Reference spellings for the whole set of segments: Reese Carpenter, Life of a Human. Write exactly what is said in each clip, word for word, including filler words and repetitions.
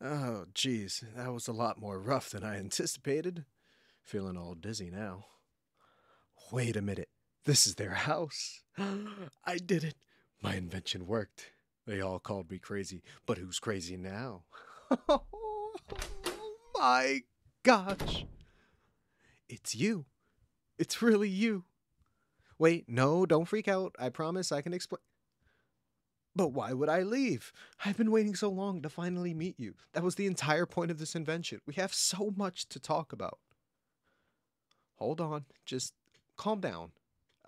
Oh, geez, that was a lot more rough than I anticipated. Feeling all dizzy now. Wait a minute, this is their house. I did it. My invention worked. They all called me crazy, but who's crazy now? Oh my gosh. It's you. It's really you. Wait, no, don't freak out. I promise I can explain. But why would I leave? I've been waiting so long to finally meet you. That was the entire point of this invention. We have so much to talk about. Hold on. Just calm down.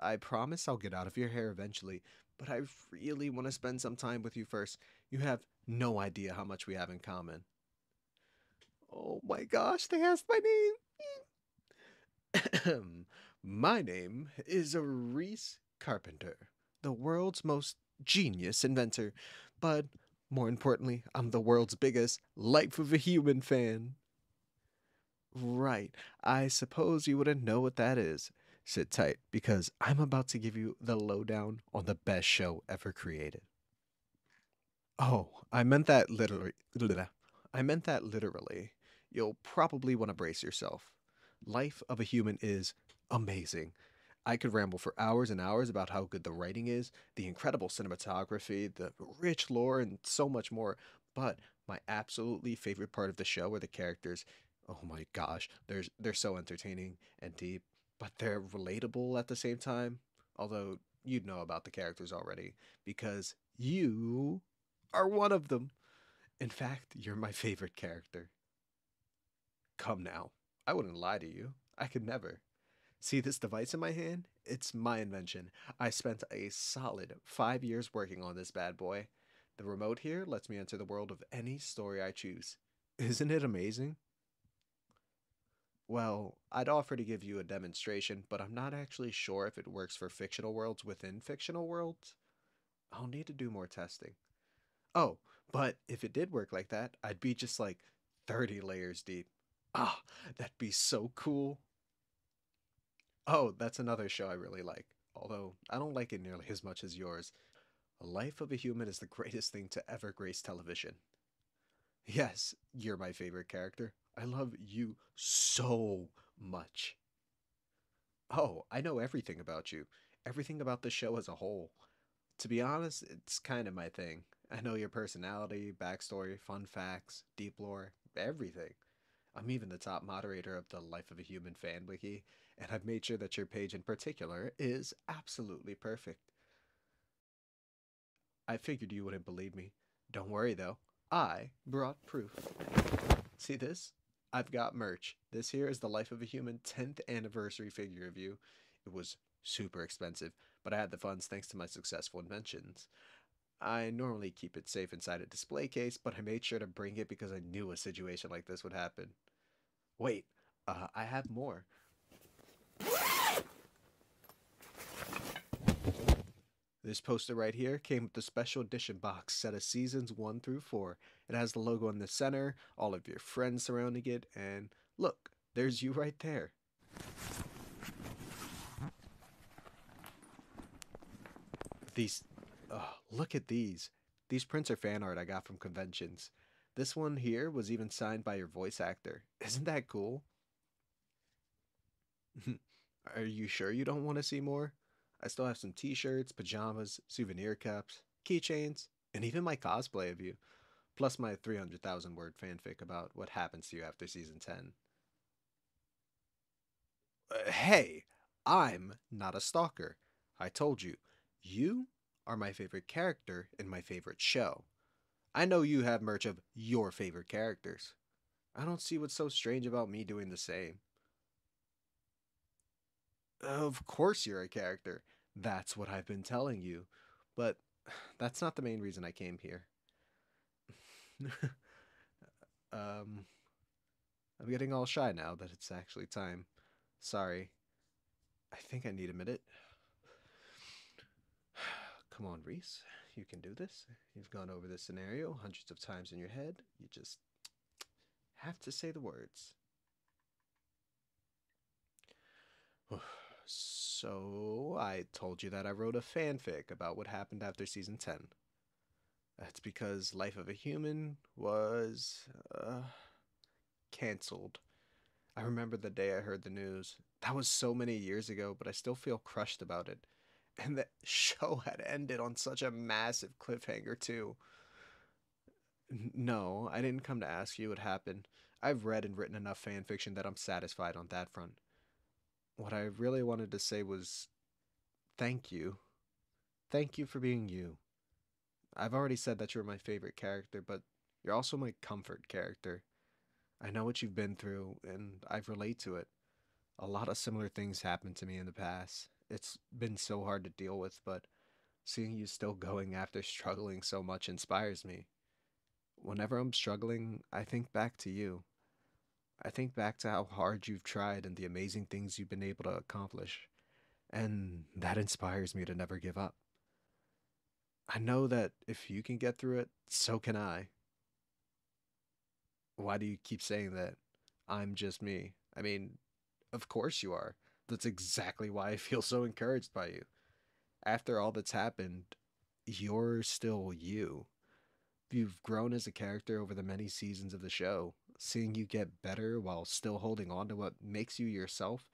I promise I'll get out of your hair eventually, but I really want to spend some time with you first. You have no idea how much we have in common. Oh my gosh, they asked my name. My name is Reese Carpenter, the world's most genius inventor, but more importantly, I'm the world's biggest Life of a Human fan. Right, I suppose you wouldn't know what that is. Sit tight, because I'm about to give you the lowdown on the best show ever created. Oh, I meant that literally. I meant that literally. You'll probably want to brace yourself. Life of a Human is amazing. I could ramble for hours and hours about how good the writing is, the incredible cinematography, the rich lore, and so much more. But my absolutely favorite part of the show are the characters. Oh my gosh, they're, they're so entertaining and deep, but they're relatable at the same time. Although you'd know about the characters already, because you are one of them. In fact, you're my favorite character. Come now, I wouldn't lie to you. I could never. See this device in my hand? It's my invention. I spent a solid five years working on this bad boy. The remote here lets me enter the world of any story I choose. Isn't it amazing? Well, I'd offer to give you a demonstration, but I'm not actually sure if it works for fictional worlds within fictional worlds. I'll need to do more testing. Oh, but if it did work like that, I'd be just like thirty layers deep. Ah, that'd be so cool. Oh, that's another show I really like, although I don't like it nearly as much as yours. Life of a Human is the greatest thing to ever grace television. Yes, you're my favorite character. I love you so much. Oh, I know everything about you. Everything about the show as a whole. To be honest, it's kind of my thing. I know your personality, backstory, fun facts, deep lore, everything. I'm even the top moderator of the Life of a Human fan wiki, and I've made sure that your page in particular is absolutely perfect. I figured you wouldn't believe me. Don't worry though, I brought proof. See this? I've got merch. This here is the Life of a Human tenth anniversary figure of you. It was super expensive, but I had the funds thanks to my successful inventions. I normally keep it safe inside a display case, but I made sure to bring it because I knew a situation like this would happen. Wait, uh, I have more. This poster right here came with the special edition box set of seasons one through four. It has the logo in the center, all of your friends surrounding it, and look, there's you right there. These... Oh, look at these. These prints are fan art I got from conventions. This one here was even signed by your voice actor. Isn't that cool? Are you sure you don't want to see more? I still have some t-shirts, pajamas, souvenir cups, keychains, and even my cosplay of you. Plus my three hundred thousand word fanfic about what happens to you after season ten. Uh, hey, I'm not a stalker. I told you. You are my favorite character in my favorite show. I know you have merch of your favorite characters. I don't see what's so strange about me doing the same. Of course you're a character. That's what I've been telling you. But that's not the main reason I came here. um, I'm getting all shy now that it's actually time. Sorry. I think I need a minute. Come on, Reese. You can do this. You've gone over this scenario hundreds of times in your head. You just have to say the words. So, I told you that I wrote a fanfic about what happened after season ten. That's because Life of a Human was uh, canceled. I remember the day I heard the news. That was so many years ago, but I still feel crushed about it. And the show had ended on such a massive cliffhanger, too. No, I didn't come to ask you what happened. I've read and written enough fanfiction that I'm satisfied on that front. What I really wanted to say was, thank you. Thank you for being you. I've already said that you're my favorite character, but you're also my comfort character. I know what you've been through, and I relate to it. A lot of similar things happened to me in the past. It's been so hard to deal with, but seeing you still going after struggling so much inspires me. Whenever I'm struggling, I think back to you. I think back to how hard you've tried and the amazing things you've been able to accomplish. And that inspires me to never give up. I know that if you can get through it, so can I. Why do you keep saying that? I'm just me. I mean, of course you are. That's exactly why I feel so encouraged by you. After all that's happened, you're still you. You've grown as a character over the many seasons of the show. Seeing you get better while still holding on to what makes you yourself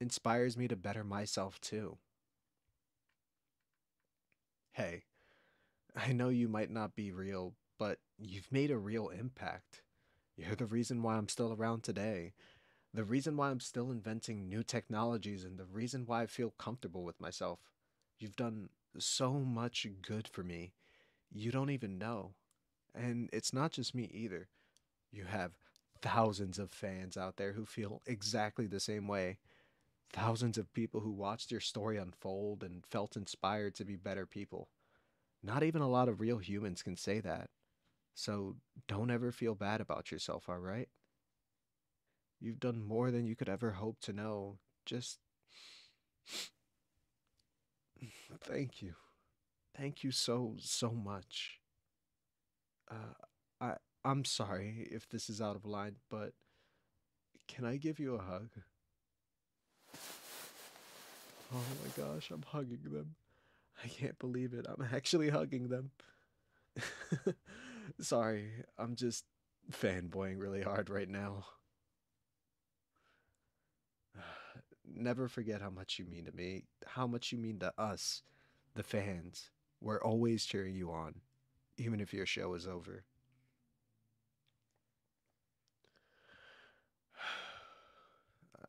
inspires me to better myself too. Hey, I know you might not be real, but you've made a real impact. You're the reason why I'm still around today. The reason why I'm still inventing new technologies and the reason why I feel comfortable with myself. You've done so much good for me. You don't even know. And it's not just me either. You have thousands of fans out there who feel exactly the same way. Thousands of people who watched your story unfold and felt inspired to be better people. Not even a lot of real humans can say that. So don't ever feel bad about yourself, all right? You've done more than you could ever hope to know. Just thank you. Thank you so, so much. Uh, I, I'm sorry if this is out of line, but can I give you a hug? Oh my gosh, I'm hugging them. I can't believe it. I'm actually hugging them. Sorry, I'm just fanboying really hard right now. Never forget how much you mean to me, how much you mean to us, the fans. We're always cheering you on, even if your show is over.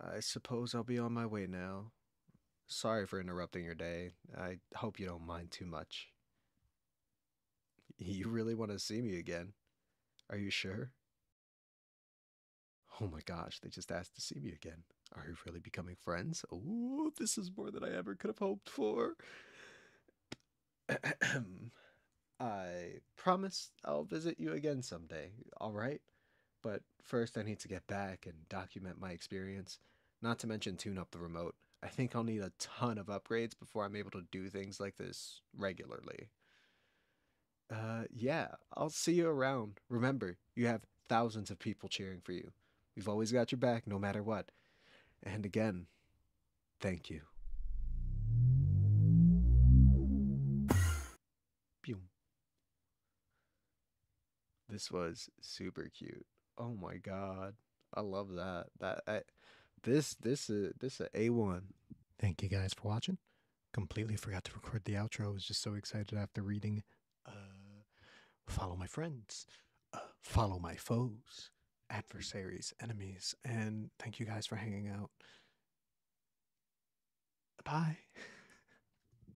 I suppose I'll be on my way now. Sorry for interrupting your day. I hope you don't mind too much. You really want to see me again? Are you sure? Oh my gosh, they just asked to see me again. Are you really becoming friends? Oh, this is more than I ever could have hoped for. I promise I'll visit you again someday, all right? But first I need to get back and document my experience, not to mention tune up the remote. I think I'll need a ton of upgrades before I'm able to do things like this regularly. Uh, yeah, I'll see you around. Remember, you have thousands of people cheering for you. We've always got your back, no matter what. And again, thank you. This was super cute. Oh my god, I love that. That I, this this is this is A one. Thank you guys for watching. Completely forgot to record the outro. I was just so excited after reading. Uh, follow my friends. Uh, follow my foes. Adversaries, enemies, and thank you guys for hanging out. Bye.